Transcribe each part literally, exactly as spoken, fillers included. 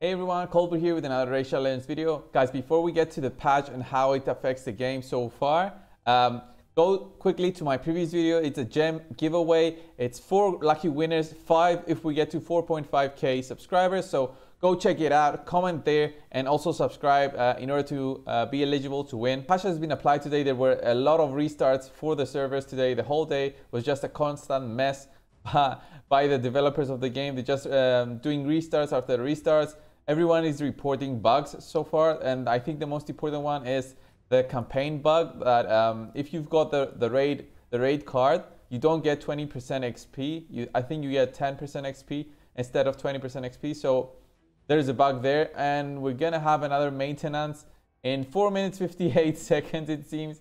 Hey everyone, Colbert here with another Raid Shadow Legends video. Guys, before we get to the patch and how it affects the game so far, um, go quickly to my previous video. It's a gem giveaway. It's four lucky winners, five if we get to four point five K subscribers. So go check it out, comment there, and also subscribe uh, in order to uh, be eligible to win. Patch has been applied today. There were a lot of restarts for the servers today. The whole day was just a constant mess by the developers of the game. They're just um, doing restarts after restarts. Everyone is reporting bugs so far, and I think the most important one is the campaign bug. That um, if you've got the the raid the raid card, you don't get twenty percent X P. You, I think you get ten percent X P instead of twenty percent X P. So there's a bug there, and we're gonna have another maintenance in four minutes fifty-eight seconds it seems.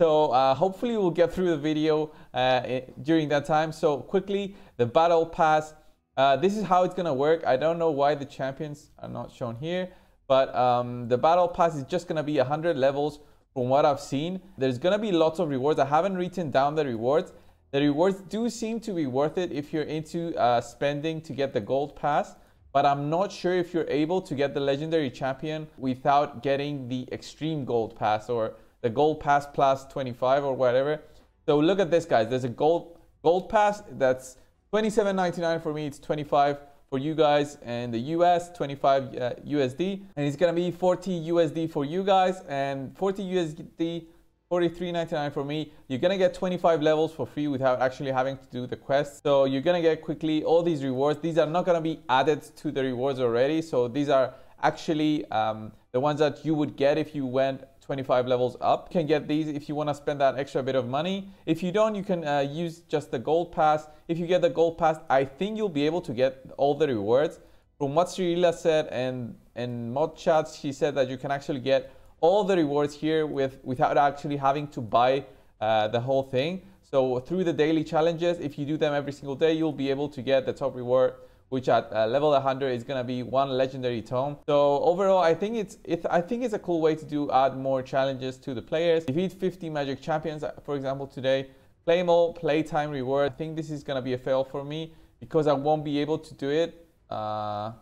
So uh, hopefully we'll get through the video uh, during that time. So quickly, the battle pass. Uh, this is how it's going to work. I don't know why the champions are not shown here, but um, the battle pass is just going to be one hundred levels from what I've seen. There's going to be lots of rewards. I haven't written down the rewards. The rewards do seem to be worth it if you're into uh, spending to get the gold pass, but I'm not sure if you're able to get the legendary champion without getting the extreme gold pass or the gold pass plus twenty-five or whatever. So look at this, guys. There's a gold, gold pass that's twenty-seven ninety-nine for me, it's twenty-five for you guys, and the U S twenty-five uh, U S D, and it's gonna be forty U S D for you guys and forty U S D, forty-three ninety-nine for me. You're gonna get twenty-five levels for free without actually having to do the quest. So you're gonna get quickly all these rewards. These are not gonna be added to the rewards already, so these are actually um, the ones that you would get if you went twenty-five levels up. You can get these if you want to spend that extra bit of money. If you don't, you can uh, use just the gold pass. If you get the gold pass, I think you'll be able to get all the rewards. From what Cirilla said and in mod chats, she said that you can actually get all the rewards here with without actually having to buy uh, the whole thing. So through the daily challenges, if you do them every single day, you'll be able to get the top reward, which at uh, level one hundred is gonna be one legendary tome. So overall, I think it's it, I think it's a cool way to do add more challenges to the players. Defeat fifty magic champions, for example, today. Play more, playtime reward. I think this is gonna be a fail for me because I won't be able to do it. Uh,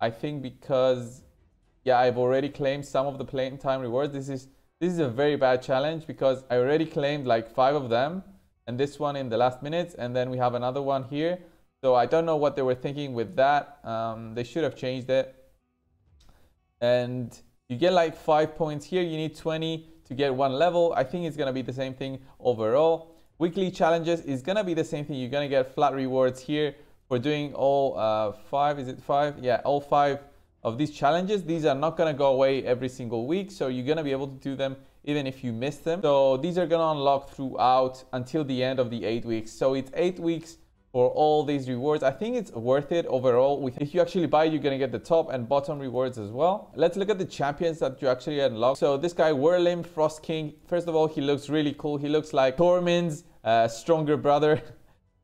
I think because yeah, I've already claimed some of the playtime rewards. This is this is a very bad challenge because I already claimed like five of them, and this one in the last minutes, and then we have another one here. So I don't know what they were thinking with that. Um, they should have changed it. And you get like five points here. You need twenty to get one level. I think it's going to be the same thing overall. Weekly challenges is going to be the same thing. You're going to get flat rewards here for doing all uh, five. Is it five? Yeah, all five of these challenges. These are not going to go away every single week. So you're going to be able to do them even if you miss them. So these are going to unlock throughout until the end of the eight weeks. So it's eight weeks. For all these rewards, I think it's worth it overall. If you actually buy, you're gonna get the top and bottom rewards as well. Let's look at the champions that you actually unlock. So this guy, Whirling Frost King. First of all, he looks really cool. He looks like Tormin's uh, stronger brother.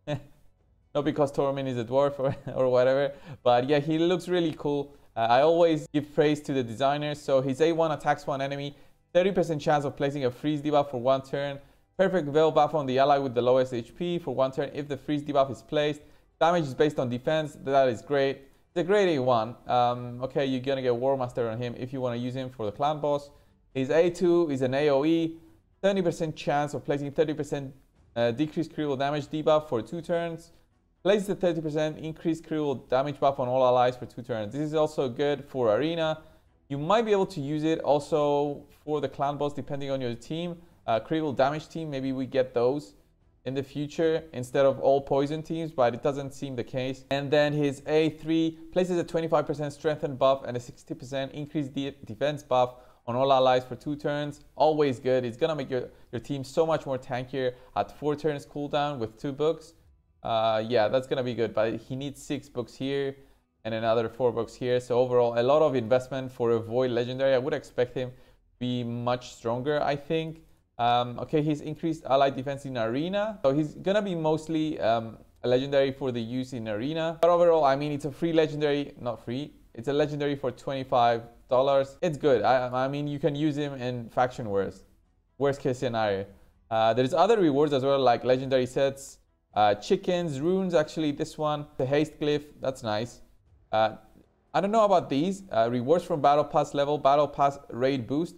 Not because Tormin is a dwarf or, or whatever, but yeah, he looks really cool. Uh, I always give praise to the designer. So his A one attacks one enemy, thirty percent chance of placing a freeze debuff for one turn. Perfect Veil buff on the ally with the lowest H P for one turn if the freeze debuff is placed. Damage is based on defense. That is great. It's a great A one. Um, okay, you're going to get Warmaster on him if you want to use him for the clan boss. His A two is an AoE. thirty percent chance of placing thirty percent uh, decreased critical damage debuff for two turns. Place the thirty percent increased critical damage buff on all allies for two turns. This is also good for Arena. You might be able to use it also for the clan boss depending on your team. Uh, critical damage team, maybe we get those in the future instead of all poison teams, but it doesn't seem the case. And then his A three places a twenty-five percent strengthen buff and a sixty percent increased de defense buff on all allies for two turns. Always good. It's gonna make your, your team so much more tankier at four turns cooldown with two books. Uh, yeah, that's gonna be good, but he needs six books here and another four books here. So overall, a lot of investment for a Void Legendary. I would expect him to be much stronger, I think. Um, okay, he's increased ally defense in Arena, so he's gonna be mostly um, a legendary for the use in Arena. But overall, I mean, it's a free legendary, not free, it's a legendary for twenty-five dollars. It's good. I, I mean, you can use him in faction wars, worst case scenario. Uh, there's other rewards as well, like legendary sets, uh, chickens, runes, actually this one, the haste glyph, that's nice. Uh, I don't know about these. Uh, rewards from Battle Pass level, Battle Pass raid boost.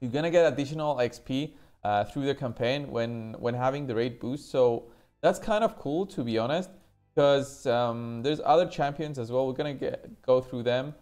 You're gonna get additional X P uh, through the campaign when when having the raid boost. So that's kind of cool, to be honest, because um, there's other champions as well. We're gonna get, go through them.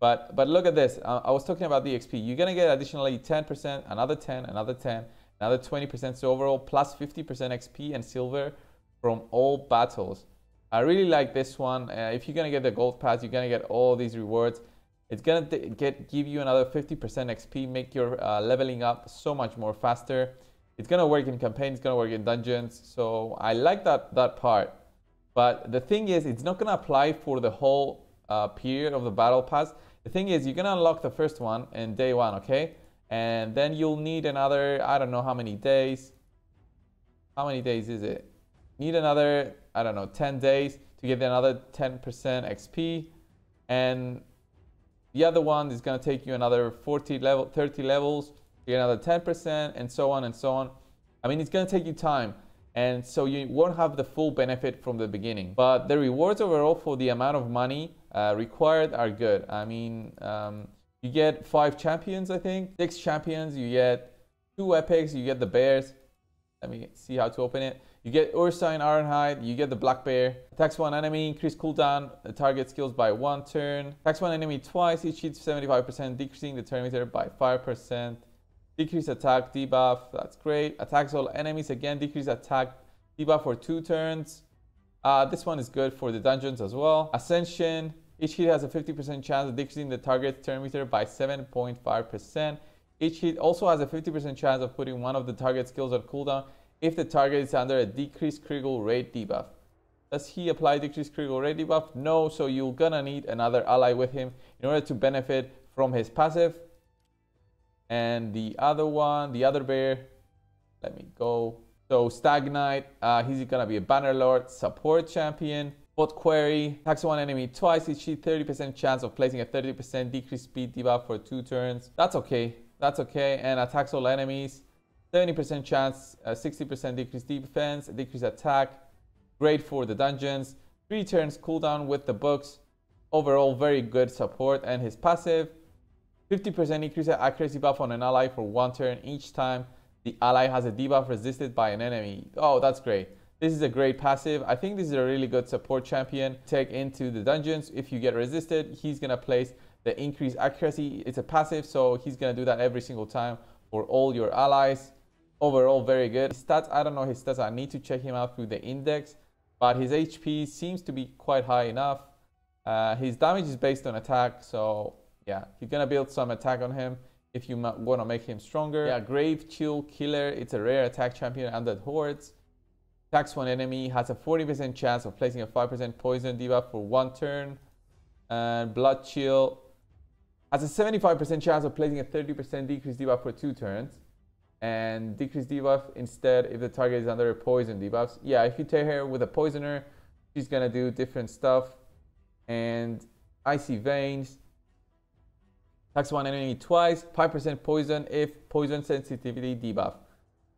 But but look at this. I, I was talking about the X P. You're gonna get additionally ten percent, another ten, another ten, another twenty percent. So overall, plus fifty percent X P and silver from all battles. I really like this one. Uh, if you're gonna get the gold pass, you're gonna get all these rewards. It's gonna get give you another fifty percent X P, make your uh, leveling up so much more faster. It's gonna work in campaigns, it's gonna work in dungeons. So I like that that part. But the thing is, it's not gonna apply for the whole uh, period of the battle pass. The thing is, you're gonna unlock the first one in day one, okay? And then you'll need another, I don't know how many days. How many days is it? Need another, I don't know, ten days to get another ten percent X P. And the other one is going to take you another forty level, thirty levels, to get another ten percent, and so on and so on. I mean, it's going to take you time. And so you won't have the full benefit from the beginning. But the rewards overall for the amount of money uh, required are good. I mean, um, you get five champions, I think. Six champions, you get two epics, you get the bears. Let me see how to open it. You get Ursa and Ironhide, you get the Black Bear. Attacks one enemy, increase cooldown, the target skills by one turn. Attacks one enemy twice, each hit seventy-five percent, decreasing the turn meter by five percent. Decrease attack, debuff, that's great. Attacks all enemies again, decrease attack, debuff for two turns. Uh, this one is good for the dungeons as well. Ascension, each hit has a fifty percent chance of decreasing the target's turn meter by seven point five percent. Each hit also has a fifty percent chance of putting one of the target skills on cooldown if the target is under a decreased critical rate debuff. Does he apply decreased critical rate debuff? No, so you're gonna need another ally with him in order to benefit from his passive. And the other one, the other bear, let me go. So Stagnite, uh, he's gonna be a Bannerlord, support champion. Bot query, attacks one enemy twice, each hit thirty percent chance of placing a thirty percent decreased speed debuff for two turns. That's okay, that's okay, and attacks all enemies. seventy percent chance, uh, sixty percent decreased defense, decreased attack. Great for the dungeons. Three turns cooldown with the books. Overall, very good support. And his passive, fifty percent increase accuracy buff on an ally for one turn each time the ally has a debuff resisted by an enemy. Oh, that's great. This is a great passive. I think this is a really good support champion. Take into the dungeons. If you get resisted, he's going to place the increased accuracy. It's a passive, so he's going to do that every single time for all your allies. Overall, very good. His stats, I don't know his stats. I need to check him out through the index. But his H P seems to be quite high enough. Uh, his damage is based on attack. So, yeah, you're going to build some attack on him if you want to make him stronger. Yeah, Grave Chill Killer. It's a rare attack champion, Undead Hordes. Attacks one enemy. Has a forty percent chance of placing a five percent poison debuff for one turn. And Blood Chill. Has a seventy-five percent chance of placing a thirty percent decreased debuff for two turns. And decrease debuff instead if the target is under poison debuffs. Yeah, if you take her with a poisoner, she's gonna do different stuff. And Icy Veins. Attacks one enemy twice. five percent poison if poison sensitivity debuff.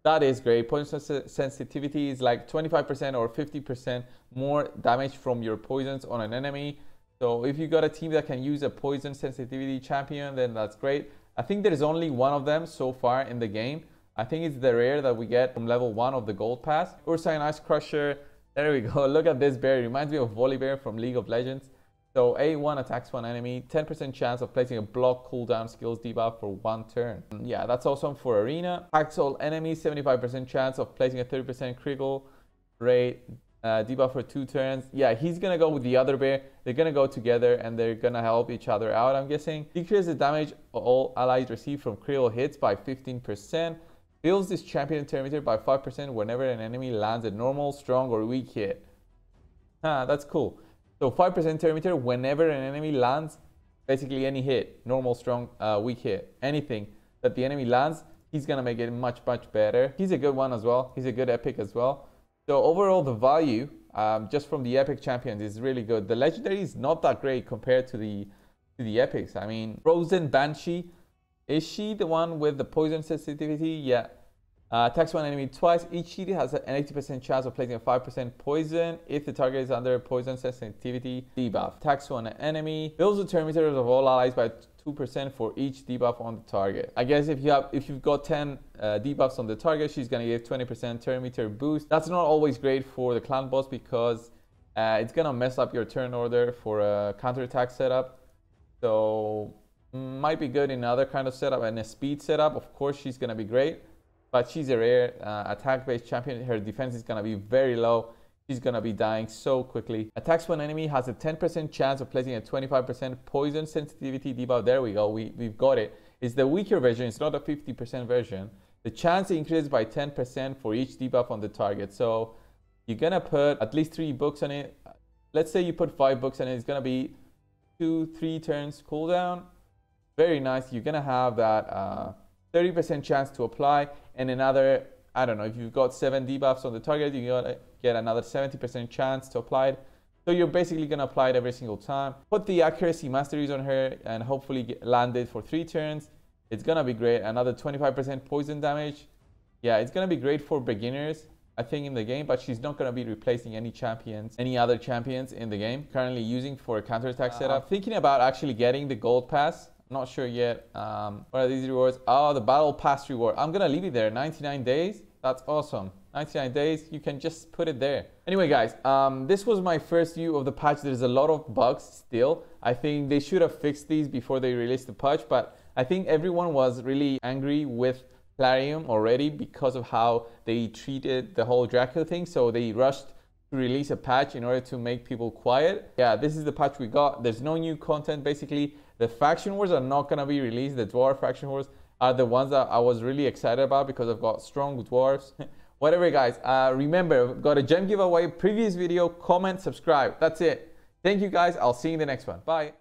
That is great. Poison sensitivity is like twenty-five percent or fifty percent more damage from your poisons on an enemy. So if you got a team that can use a poison sensitivity champion, then that's great. I think there's only one of them so far in the game. I think it's the rare that we get from level one of the gold pass. Ursan Ice Crusher, there we go. Look at this bear, it reminds me of Volibear from League of Legends. So A one attacks one enemy, ten percent chance of placing a block cooldown skills debuff for one turn. Yeah, that's awesome for Arena. Attacks all enemies, seventy-five percent chance of placing a thirty percent critical rate uh, debuff for two turns. Yeah, he's gonna go with the other bear. They're gonna go together and they're gonna help each other out, I'm guessing. Decreases the damage all allies receive from critical hits by fifteen percent. Builds this champion turn meter by five percent whenever an enemy lands a normal, strong, or weak hit. Ah, that's cool. So five percent turn meter whenever an enemy lands basically any hit, normal, strong, uh, weak hit, anything that the enemy lands, he's gonna make it much, much better. He's a good one as well. He's a good epic as well. So overall, the value Um, just from the epic champions is really good. The legendary is not that great compared to the to the epics. I mean, Frozen Banshee, is she the one with the poison sensitivity? Yeah, Uh, attacks one enemy twice. Each hit has an eighty percent chance of placing a five percent poison if the target is under poison sensitivity debuff. Attacks one enemy. Builds the terminators of all allies by two percent for each debuff on the target. I guess if you have, if you've got ten uh, debuffs on the target, she's gonna give twenty percent terminator boost. That's not always great for the clan boss because uh, it's gonna mess up your turn order for a counterattack setup. So might be good in other kind of setup and a speed setup. Of course, she's gonna be great. But she's a rare uh, attack-based champion. Her defense is going to be very low. She's going to be dying so quickly. Attacks one enemy has a ten percent chance of placing a twenty-five percent poison sensitivity debuff. There we go. We, we've got it. It's the weaker version. It's not a fifty percent version. The chance increases by ten percent for each debuff on the target. So you're going to put at least three books on it. Let's say you put five books on it. It's going to be two, three turns cooldown. Very nice. You're going to have that Uh, thirty percent chance to apply, and another, I don't know, if you've got seven debuffs on the target, you gotta get another seventy percent chance to apply it. So you're basically gonna apply it every single time. Put the accuracy masteries on her and hopefully get landed for three turns. It's gonna be great. Another twenty-five percent poison damage. Yeah, it's gonna be great for beginners, I think, in the game, but she's not gonna be replacing any champions, any other champions in the game currently using for a counterattack uh, setup. I'm thinking about actually getting the gold pass. Not sure yet. Um, what are these rewards? Oh, the battle pass reward. I'm gonna leave it there. ninety-nine days. That's awesome. ninety-nine days. You can just put it there. Anyway, guys, um, this was my first view of the patch. There's a lot of bugs still. I think they should have fixed these before they released the patch, but I think everyone was really angry with Plarium already because of how they treated the whole Dracula thing. So they rushed to release a patch in order to make people quiet. Yeah, this is the patch we got. There's no new content basically. The faction wars are not going to be released. The dwarf faction wars are the ones that I was really excited about because I've got strong dwarves. Whatever, guys. Uh, remember, got a gem giveaway, previous video, comment, subscribe. That's it. Thank you, guys. I'll see you in the next one. Bye.